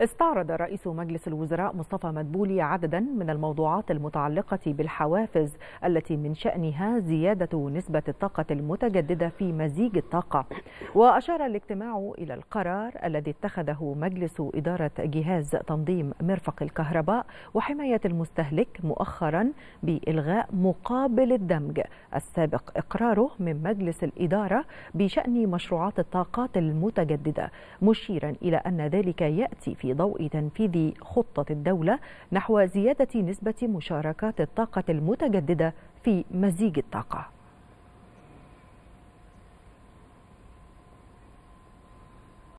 استعرض رئيس مجلس الوزراء مصطفى مدبولي عددا من الموضوعات المتعلقة بالحوافز التي من شأنها زيادة نسبة الطاقة المتجددة في مزيج الطاقة. وأشار الاجتماع إلى القرار الذي اتخذه مجلس إدارة جهاز تنظيم مرفق الكهرباء وحماية المستهلك مؤخرا بإلغاء مقابل الدمج السابق إقراره من مجلس الإدارة بشأن مشروعات الطاقات المتجددة، مشيرا إلى أن ذلك يأتي في ضوء تنفيذ خطة الدولة نحو زيادة نسبة مشاركات الطاقة المتجددة في مزيج الطاقة.